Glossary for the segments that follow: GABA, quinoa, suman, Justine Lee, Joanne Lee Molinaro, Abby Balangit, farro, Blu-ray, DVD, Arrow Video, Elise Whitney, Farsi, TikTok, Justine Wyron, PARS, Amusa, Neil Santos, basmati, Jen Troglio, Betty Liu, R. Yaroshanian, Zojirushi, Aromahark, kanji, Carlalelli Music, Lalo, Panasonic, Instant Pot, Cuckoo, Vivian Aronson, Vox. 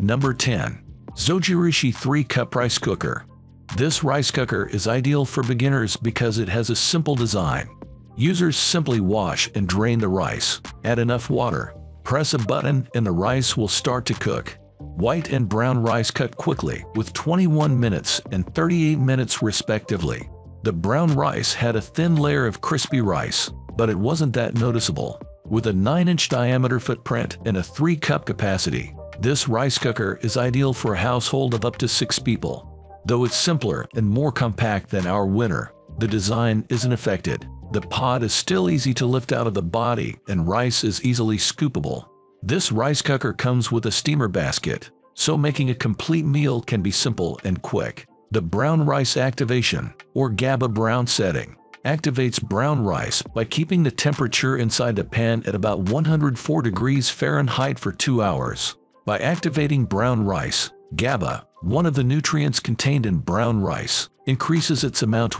Number 10. Zojirushi 3-Cup Rice Cooker. This rice cooker is ideal for beginners because it has a simple design. Users simply wash and drain the rice, add enough water, press a button and the rice will start to cook. White and brown rice cook quickly with 21 minutes and 38 minutes respectively. The brown rice had a thin layer of crispy rice, but it wasn't that noticeable. With a 9-inch diameter footprint and a 3-cup capacity, this rice cooker is ideal for a household of up to 6 people. Though it's simpler and more compact than our winner, the design isn't affected. The pot is still easy to lift out of the body and rice is easily scoopable. This rice cooker comes with a steamer basket, so making a complete meal can be simple and quick. The brown rice activation, or GABA brown setting, activates brown rice by keeping the temperature inside the pan at about 104 degrees Fahrenheit for 2 hours. By activating brown rice, GABA, one of the nutrients contained in brown rice, increases its amount.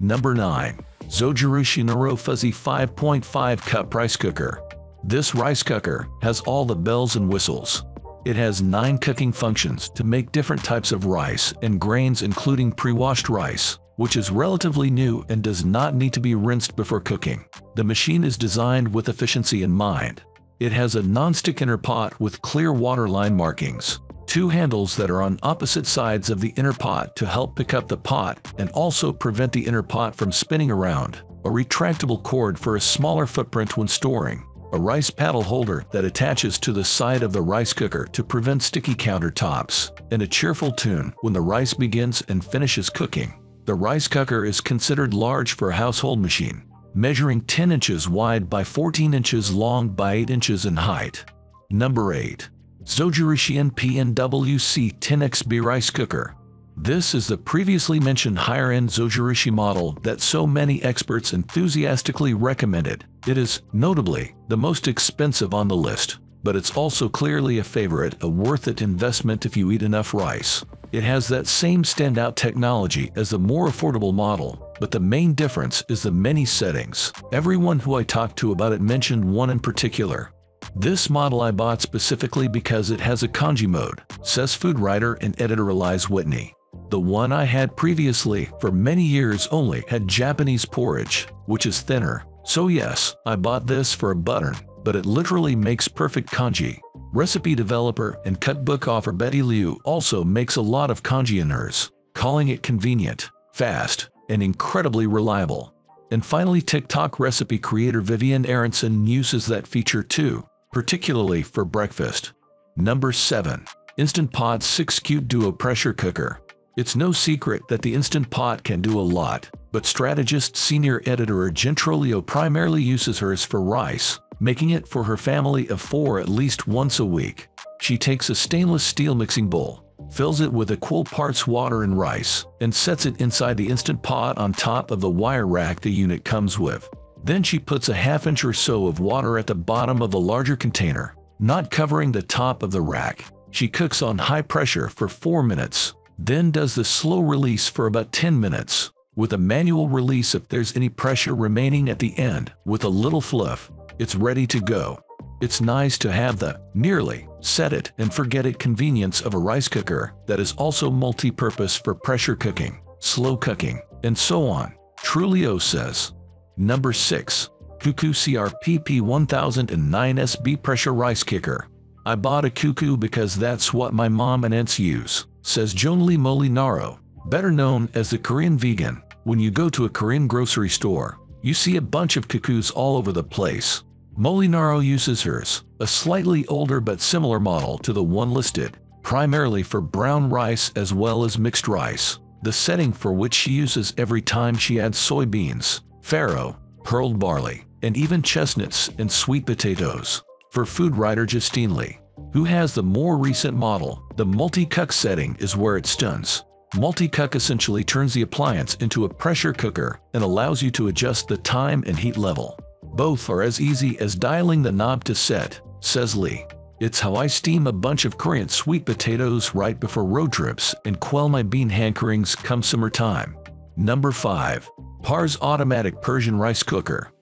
Number 9. Zojirushi Naro Fuzzy 5.5 Cup Rice Cooker. This rice cooker has all the bells and whistles. It has 9 cooking functions to make different types of rice and grains, including pre-washed rice, which is relatively new and does not need to be rinsed before cooking. The machine is designed with efficiency in mind. It has a non-stick inner pot with clear water line markings, 2 handles that are on opposite sides of the inner pot to help pick up the pot and also prevent the inner pot from spinning around, a retractable cord for a smaller footprint when storing, a rice paddle holder that attaches to the side of the rice cooker to prevent sticky countertops, and a cheerful tune when the rice begins and finishes cooking. The rice cooker is considered large for a household machine, measuring 10 inches wide by 14 inches long by 8 inches in height. Number 8. Zojirushi NPNWC 10XB Rice Cooker. This is the previously mentioned higher-end Zojirushi model that so many experts enthusiastically recommended. It is, notably, the most expensive on the list, but it's also clearly a favorite, a worth it investment if you eat enough rice. It has that same standout technology as the more affordable model, but the main difference is the many settings. Everyone who I talked to about it mentioned one in particular. This model I bought specifically because it has a kanji mode, says food writer and editor Elise Whitney. The one I had previously for many years only had Japanese porridge, which is thinner. So yes, I bought this for a button, but it literally makes perfect kanji. Recipe developer and cookbook author Betty Liu also makes a lot of kanji in hers, calling it convenient, fast, and incredibly reliable. And finally, TikTok recipe creator Vivian Aronson uses that feature too, particularly for breakfast. Number 7. Instant Pot 6-Cube Duo Pressure Cooker. It's no secret that the Instant Pot can do a lot, but strategist senior editor Jen Troglio primarily uses hers for rice, making it for her family of 4 at least once a week. She takes a stainless steel mixing bowl, fills it with equal parts water and rice, and sets it inside the Instant Pot on top of the wire rack the unit comes with. Then she puts a half-inch or so of water at the bottom of the larger container, not covering the top of the rack. She cooks on high pressure for 4 minutes, then does the slow release for about 10 minutes, with a manual release if there's any pressure remaining at the end. With a little fluff, it's ready to go. It's nice to have the nearly set it and forget it convenience of a rice cooker that is also multi-purpose for pressure cooking, slow cooking, and so on, Troglio says. Number 6. Cuckoo CRPP 1009SB Pressure Rice Cooker. I bought a Cuckoo because that's what my mom and aunts use, says Joanne Lee Molinaro, better known as the Korean vegan. When you go to a Korean grocery store, you see a bunch of Cuckoos all over the place. Molinaro uses hers, a slightly older but similar model to the one listed, primarily for brown rice as well as mixed rice, the setting for which she uses every time she adds soybeans, farro, pearl barley, and even chestnuts and sweet potatoes. For food writer Justine Lee, who has the more recent model, the multi-cook setting is where it stuns. Multi-cook essentially turns the appliance into a pressure cooker and allows you to adjust the time and heat level. Both are as easy as dialing the knob to set, says Lee. It's how I steam a bunch of Korean sweet potatoes right before road trips and quell my bean hankerings come summertime. Number 5. PARS Automatic Persian Rice Cooker.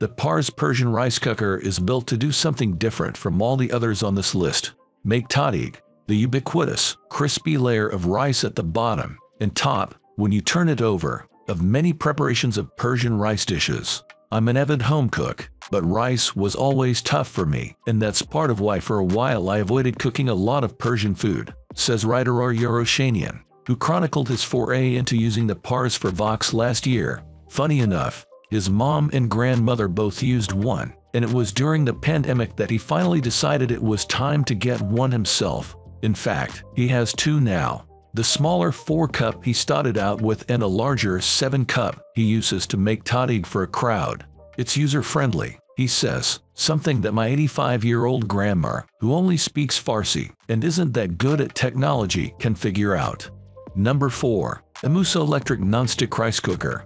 The PARS Persian rice cooker is built to do something different from all the others on this list. Make tadig, the ubiquitous, crispy layer of rice at the bottom and top, when you turn it over, of many preparations of Persian rice dishes. I'm an avid home cook, but rice was always tough for me, and that's part of why for a while I avoided cooking a lot of Persian food, says writer R. Yaroshanian, who chronicled his foray into using the PARS for Vox last year. Funny enough, his mom and grandmother both used one, and it was during the pandemic that he finally decided it was time to get one himself. In fact, he has two now. The smaller 4-cup he started out with and a larger 7-cup he uses to make tadig for a crowd. It's user-friendly, he says, something that my 85-year-old grandma, who only speaks Farsi and isn't that good at technology, can figure out. Number 4. Amusa Electric Nonstick Rice Cooker.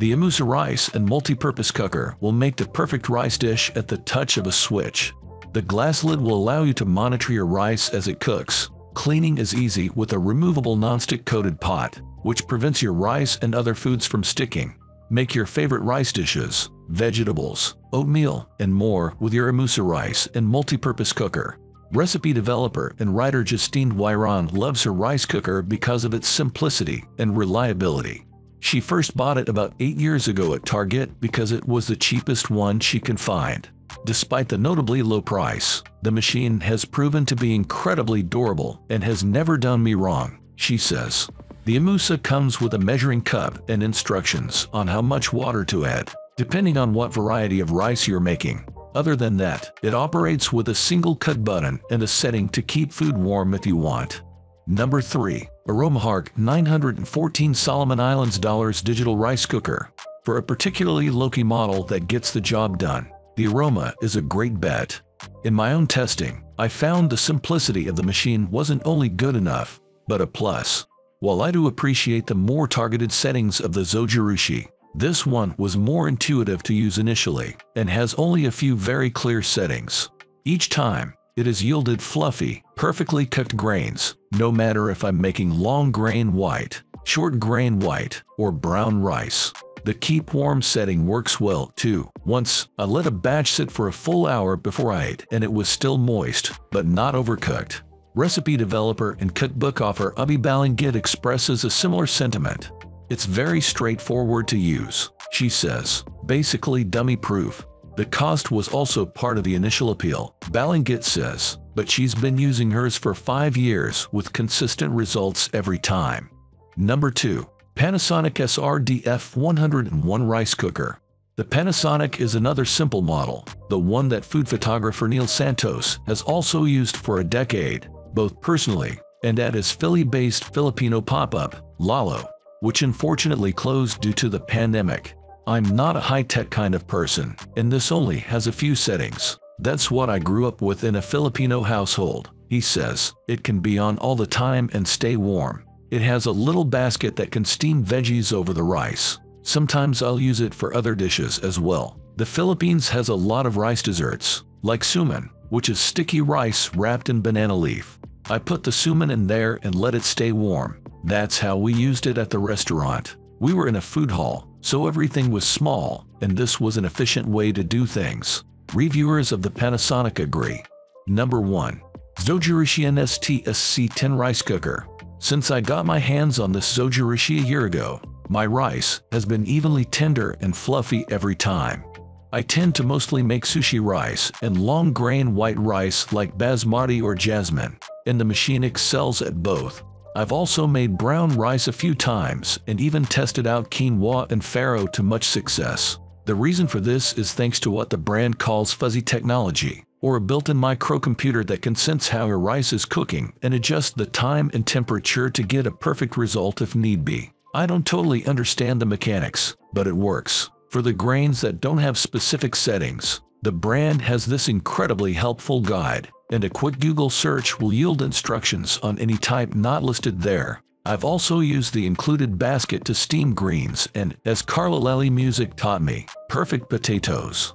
The Amusa rice and multi-purpose cooker will make the perfect rice dish at the touch of a switch. The glass lid will allow you to monitor your rice as it cooks. Cleaning is easy with a removable nonstick coated pot, which prevents your rice and other foods from sticking. Make your favorite rice dishes, vegetables, oatmeal, and more with your Amusa rice and multi-purpose cooker. Recipe developer and writer Justine Wyron loves her rice cooker because of its simplicity and reliability. She first bought it about 8 years ago at Target because it was the cheapest one she could find. Despite the notably low price, the machine has proven to be incredibly durable and has never done me wrong, she says. The Amusa comes with a measuring cup and instructions on how much water to add, depending on what variety of rice you're making. Other than that, it operates with a single cut button and a setting to keep food warm if you want. Number 3. Aromahark 914 Solomon Islands Dollars Digital Rice Cooker. For a particularly low-key model that gets the job done, the Aroma is a great bet. In my own testing, I found the simplicity of the machine wasn't only good enough, but a plus. While I do appreciate the more targeted settings of the Zojirushi, this one was more intuitive to use initially and has only a few very clear settings. Each time, it has yielded fluffy, perfectly cooked grains, no matter if I'm making long grain white, short grain white, or brown rice. The keep warm setting works well, too. Once, I let a batch sit for a full hour before I ate and it was still moist, but not overcooked. Recipe developer and cookbook author Abby Balangit expresses a similar sentiment. It's very straightforward to use, she says, basically dummy-proof. The cost was also part of the initial appeal, Balangit says, but she's been using hers for 5 years with consistent results every time. Number 2. Panasonic SRDF 101 Rice Cooker. The Panasonic is another simple model, the one that food photographer Neil Santos has also used for a decade, both personally and at his Philly-based Filipino pop-up, Lalo, which unfortunately closed due to the pandemic. I'm not a high-tech kind of person, and this only has a few settings. That's what I grew up with in a Filipino household, he says. It can be on all the time and stay warm. It has a little basket that can steam veggies over the rice. Sometimes I'll use it for other dishes as well. The Philippines has a lot of rice desserts, like suman, which is sticky rice wrapped in banana leaf. I put the suman in there and let it stay warm. That's how we used it at the restaurant. We were in a food hall, so everything was small, and this was an efficient way to do things. Reviewers of the Panasonic agree. Number 1. Zojirushi STSC10 Rice Cooker. Since I got my hands on this Zojirushi a year ago, my rice has been evenly tender and fluffy every time. I tend to mostly make sushi rice and long grain white rice like basmati or jasmine, and the machine excels at both. I've also made brown rice a few times and even tested out quinoa and farro to much success. The reason for this is thanks to what the brand calls fuzzy technology, or a built-in microcomputer that can sense how your rice is cooking and adjust the time and temperature to get a perfect result if need be. I don't totally understand the mechanics, but it works. For the grains that don't have specific settings, the brand has this incredibly helpful guide, and a quick Google search will yield instructions on any type not listed there. I've also used the included basket to steam greens and, as Carlalelli Music taught me, perfect potatoes.